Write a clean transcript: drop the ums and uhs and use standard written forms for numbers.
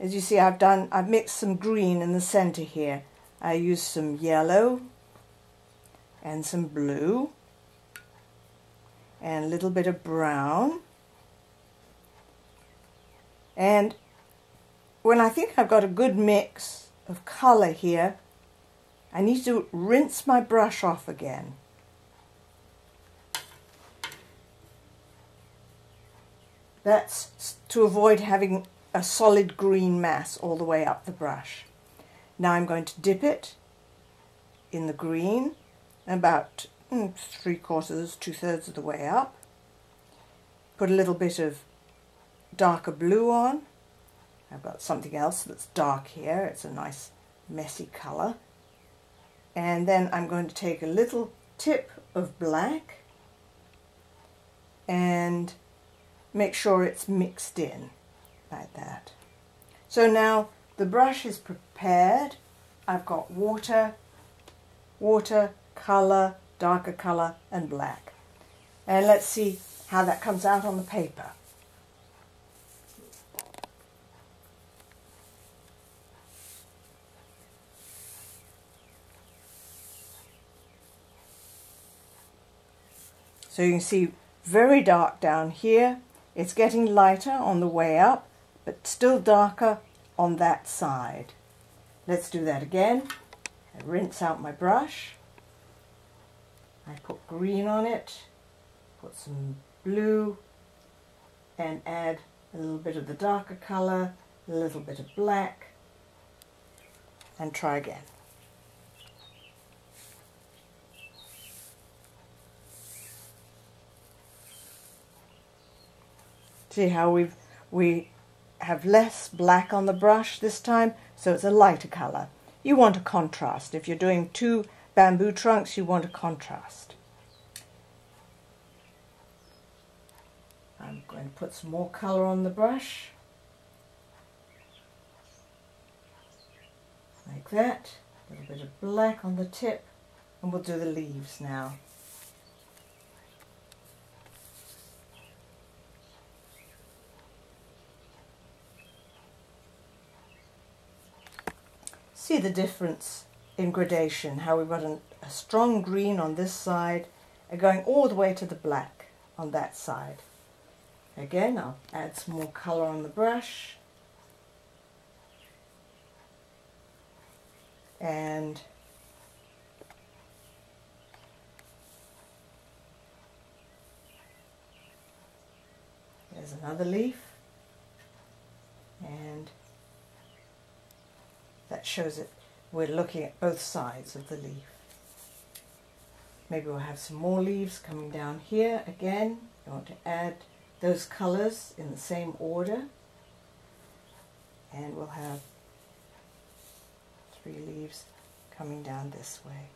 As you see, I've mixed some green in the center here. I used some yellow and some blue and a little bit of brown. And when I think I've got a good mix of color here, I need to rinse my brush off again. That's to avoid having a solid green mass all the way up the brush. Now I'm going to dip it in the green, about 3/4, 2/3 of the way up. Put a little bit of darker blue on. I've got something else that's dark here. It's a nice messy color. And then I'm going to take a little tip of black and make sure it's mixed in like that. So now the brush is prepared. I've got water, color, darker color, and black. And let's see how that comes out on the paper. So you can see very dark down here. It's getting lighter on the way up, but still darker on that side. Let's do that again. I rinse out my brush. I put green on it, put some blue, and add a little bit of the darker color, a little bit of black, and try again. See how we have less black on the brush this time, so it's a lighter color. You want a contrast. If you're doing two bamboo trunks, you want a contrast. I'm going to put some more color on the brush. Like that. A little bit of black on the tip. And we'll do the leaves now. See the difference in gradation, how we've got a strong green on this side and going all the way to the black on that side. Again, I'll add some more color on the brush and there's another leaf, and that shows it. We're looking at both sides of the leaf. Maybe we'll have some more leaves coming down here. Again, you want to add those colors in the same order. And we'll have three leaves coming down this way.